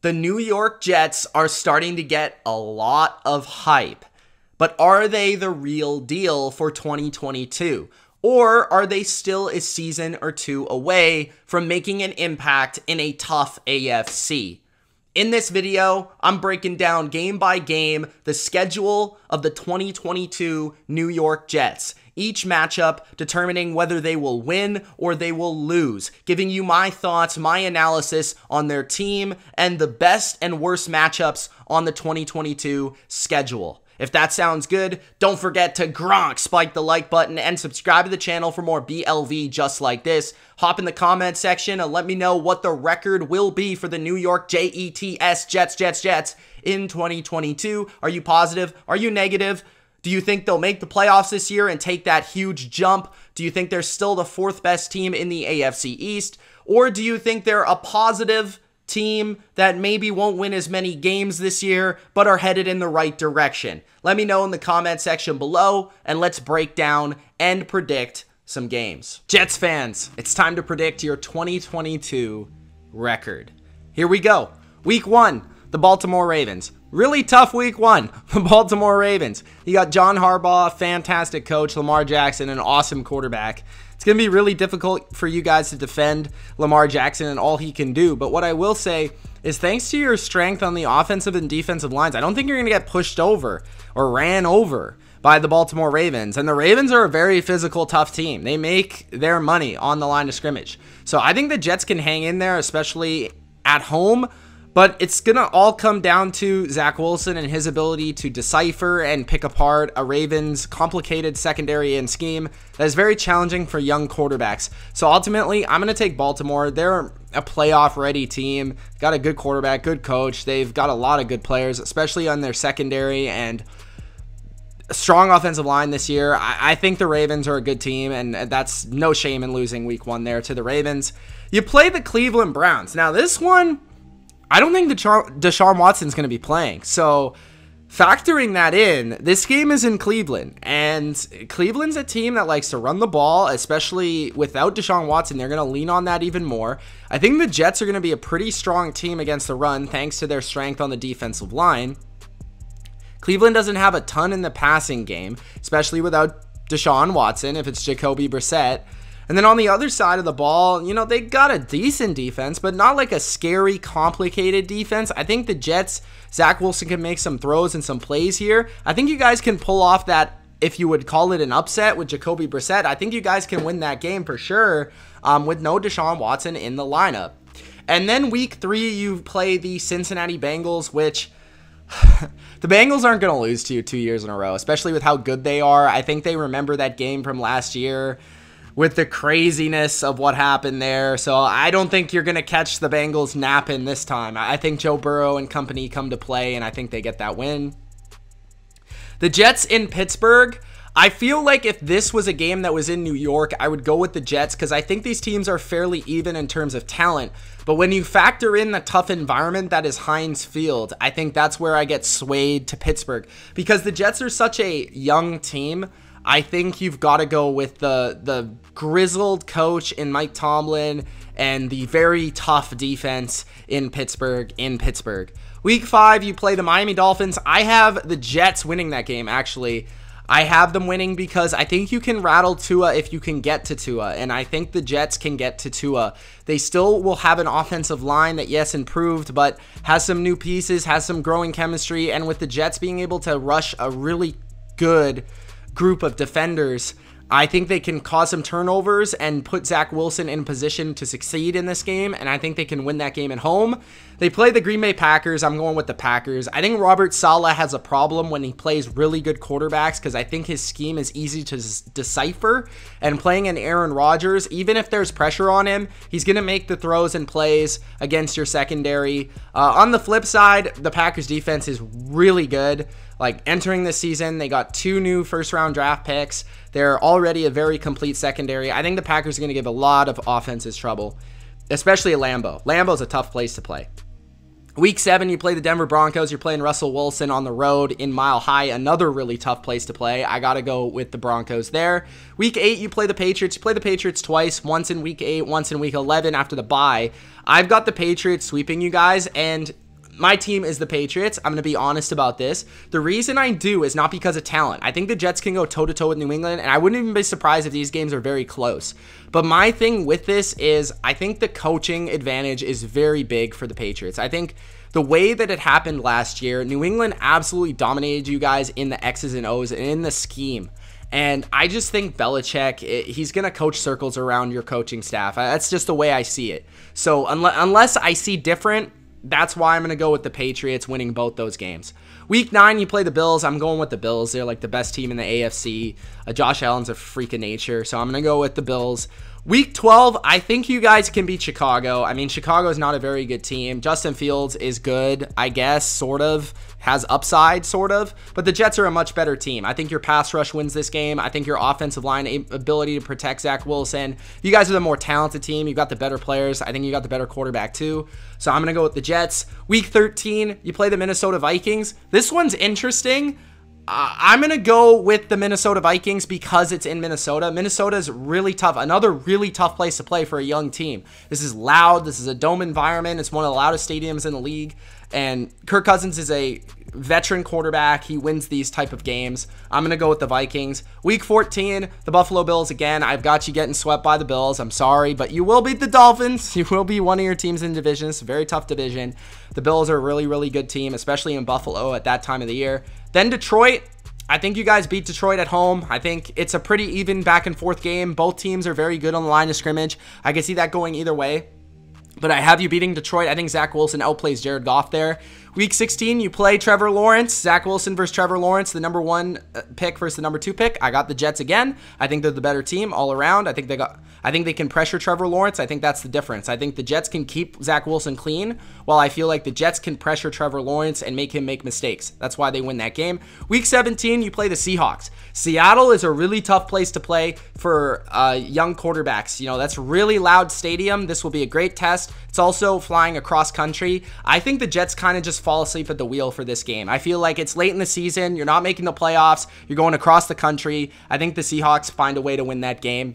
The New York Jets are starting to get a lot of hype, but are they the real deal for 2022? Or are they still a season or two away from making an impact in a tough AFC? In this video, I'm breaking down game by game the schedule of the 2022 New York Jets, each matchup determining whether they will win or they will lose, giving you my thoughts, my analysis on their team, and the best and worst matchups on the 2022 schedule. If that sounds good, don't forget to Gronk, spike the like button, and subscribe to the channel for more BLV just like this. Hop in the comment section and let me know what the record will be for the New York Jets in 2022. Are you positive? Are you negative? Do you think they'll make the playoffs this year and take that huge jump? Do you think they're still the fourth best team in the AFC East? Or do you think they're a positive team that maybe won't win as many games this year, but are headed in the right direction? Let me know in the comment section below, and let's break down and predict some games. Jets fans, it's time to predict your 2022 record. Here we go. Week one, the Baltimore Ravens. Really tough week one, the Baltimore Ravens. You got John Harbaugh, fantastic coach, Lamar Jackson, an awesome quarterback. It's going to be really difficult for you guys to defend Lamar Jackson and all he can do. But what I will say is, thanks to your strength on the offensive and defensive lines, I don't think you're going to get pushed over or ran over by the Baltimore Ravens. And the Ravens are a very physical, tough team. They make their money on the line of scrimmage. So I think the Jets can hang in there, especially at home. But it's going to all come down to Zach Wilson and his ability to decipher and pick apart a Ravens complicated secondary and scheme that is very challenging for young quarterbacks. So ultimately, I'm going to take Baltimore. They're a playoff-ready team, got a good quarterback, good coach. They've got a lot of good players, especially on their secondary and a strong offensive line this year. I think the Ravens are a good team, and that's no shame in losing week one there to the Ravens. You play the Cleveland Browns. Now, this one, I don't think Deshaun Watson's going to be playing. So, factoring that in, this game is in Cleveland. And Cleveland's a team that likes to run the ball, especially without Deshaun Watson. They're going to lean on that even more. I think the Jets are going to be a pretty strong team against the run, thanks to their strength on the defensive line. Cleveland doesn't have a ton in the passing game, especially without Deshaun Watson, if it's Jacoby Brissett. And then on the other side of the ball, you know, they got a decent defense, but not like a scary, complicated defense. I think the Jets, Zach Wilson can make some throws and some plays here. I think you guys can pull off that, if you would call it an upset, with Jacoby Brissett. I think you guys can win that game for sure with no Deshaun Watson in the lineup. And then week three, you play the Cincinnati Bengals, which the Bengals aren't going to lose to you 2 years in a row, especially with how good they are. I think they remember that game from last year with the craziness of what happened there. So I don't think you're going to catch the Bengals napping this time. I think Joe Burrow and company come to play, and I think they get that win. The Jets in Pittsburgh, I feel like if this was a game that was in New York, I would go with the Jets, because I think these teams are fairly even in terms of talent. But when you factor in the tough environment that is Heinz Field, I think that's where I get swayed to Pittsburgh, because the Jets are such a young team. I think you've got to go with the grizzled coach in Mike Tomlin and the very tough defense in Pittsburgh. Week five, you play the Miami Dolphins. I have the Jets winning that game, actually. I have them winning because I think you can rattle Tua if you can get to Tua, and I think the Jets can get to Tua. They still will have an offensive line that, yes, improved, but has some new pieces, has some growing chemistry, and with the Jets being able to rush a really good group of defenders, I think they can cause some turnovers and put Zach Wilson in position to succeed in this game, and I think they can win that game at home. They play the Green Bay Packers. I'm going with the Packers. I think Robert Saleh has a problem when he plays really good quarterbacks, because I think his scheme is easy to decipher, and playing an Aaron Rodgers, even if there's pressure on him, he's going to make the throws and plays against your secondary. On the flip side, the Packers defense is really good. Like, entering this season, they got two new first-round draft picks. They're already a very complete secondary. I think the Packers are going to give a lot of offenses trouble, especially at Lambeau. Lambeau's a tough place to play. Week 7, you play the Denver Broncos. You're playing Russell Wilson on the road in Mile High, another really tough place to play. I got to go with the Broncos there. Week 8, you play the Patriots. You play the Patriots twice, once in Week 8, once in Week 11 after the bye. I've got the Patriots sweeping you guys, and My team is the Patriots. I'm going to be honest about this. The reason I do is not because of talent. I think the Jets can go toe-to-toe with New England, and I wouldn't even be surprised if these games are very close. But my thing with this is I think the coaching advantage is very big for the Patriots. I think the way that it happened last year, New England absolutely dominated you guys in the X's and O's and in the scheme. And I just think Belichick, he's going to coach circles around your coaching staff. That's just the way I see it. So unless I see different, that's why I'm going to go with the Patriots winning both those games. Week 9, you play the Bills. I'm going with the Bills. They're like the best team in the AFC. Josh Allen's a freak of nature, so I'm going to go with the Bills. Week 12, I think you guys can beat Chicago. I mean, Chicago's not a very good team. Justin Fields is good, I guess, sort of. Has upside, sort of. But the Jets are a much better team. I think your pass rush wins this game. I think your offensive line ability to protect Zach Wilson. You guys are the more talented team. You've got the better players. I think you got the better quarterback, too. So I'm going to go with the Jets. Week 13, you play the Minnesota Vikings. This one's interesting. I'm going to go with the Minnesota Vikings because it's in Minnesota. Minnesota's really tough. Another really tough place to play for a young team. This is loud. This is a dome environment. It's one of the loudest stadiums in the league. And Kirk Cousins is a veteran quarterback. He wins these type of games. I'm going to go with the Vikings. Week 14, the Buffalo Bills again. I've got you getting swept by the Bills. I'm sorry, but you will beat the Dolphins. You will be one of your teams in division. It's a very tough division. The Bills are a really, really good team, especially in Buffalo at that time of the year. Then Detroit. I think you guys beat Detroit at home. I think it's a pretty even back and forth game. Both teams are very good on the line of scrimmage. I can see that going either way. But I have you beating Detroit. I think Zach Wilson outplays Jared Goff there. Week 16, you play Trevor Lawrence. Zach Wilson versus Trevor Lawrence, the number 1 pick versus the number 2 pick. I got the Jets again. I think they're the better team all around. I think they can pressure Trevor Lawrence. I think that's the difference. I think the Jets can keep Zach Wilson clean, while I feel like the Jets can pressure Trevor Lawrence and make him make mistakes. That's why they win that game. Week 17, you play the Seahawks. Seattle is a really tough place to play for young quarterbacks. You know, that's really loud stadium. This will be a great test. It's also flying across country. I think the Jets kind of just fall asleep at the wheel for this game. I feel like it's late in the season. You're not making the playoffs. You're going across the country. I think the Seahawks find a way to win that game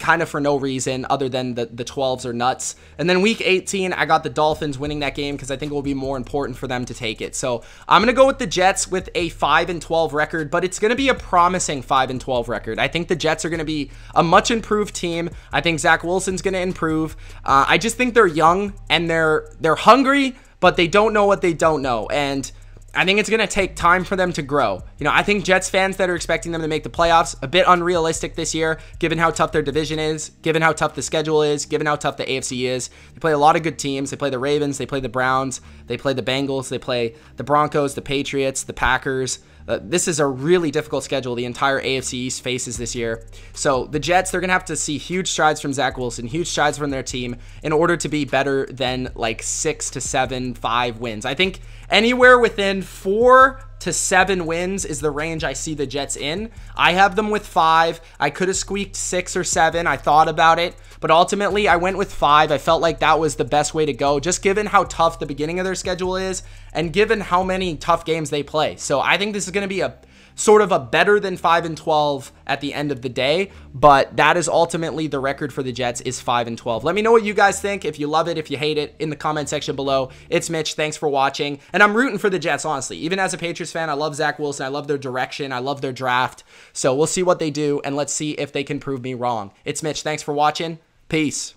kind of for no reason other than the 12s are nuts. And then week 18, I got the Dolphins winning that game because I think it will be more important for them to take it. So I'm going to go with the Jets with a 5-12 record, but it's going to be a promising 5-12 record. I think the Jets are going to be a much improved team. I think Zach Wilson's going to improve. I just think they're young and they're hungry, but they don't know what they don't know. And I think it's going to take time for them to grow. You know, I think Jets fans that are expecting them to make the playoffs, a bit unrealistic this year, given how tough their division is, given how tough the schedule is, given how tough the AFC is. They play a lot of good teams. They play the Ravens. They play the Browns. They play the Bengals. They play the Broncos, the Patriots, the Packers. This is a really difficult schedule the entire AFC East faces this year. So the Jets, they're going to have to see huge strides from Zach Wilson, huge strides from their team in order to be better than like 6 to 7, 5 wins. I think anywhere within 4 to 7 wins is the range I see the Jets in. I have them with 5. I could have squeaked 6 or 7. I thought about it, but ultimately I went with 5. I felt like that was the best way to go, just given how tough the beginning of their schedule is and given how many tough games they play. So I think this is going to be a sort of a better than 5-12 at the end of the day, but that is ultimately the record for the Jets is 5-12. Let me know what you guys think, if you love it, if you hate it, in the comment section below. It's Mitch, thanks for watching, and I'm rooting for the Jets, honestly. Even as a Patriots fan, I love Zach Wilson, I love their direction, I love their draft, so we'll see what they do, and let's see if they can prove me wrong. It's Mitch, thanks for watching, peace.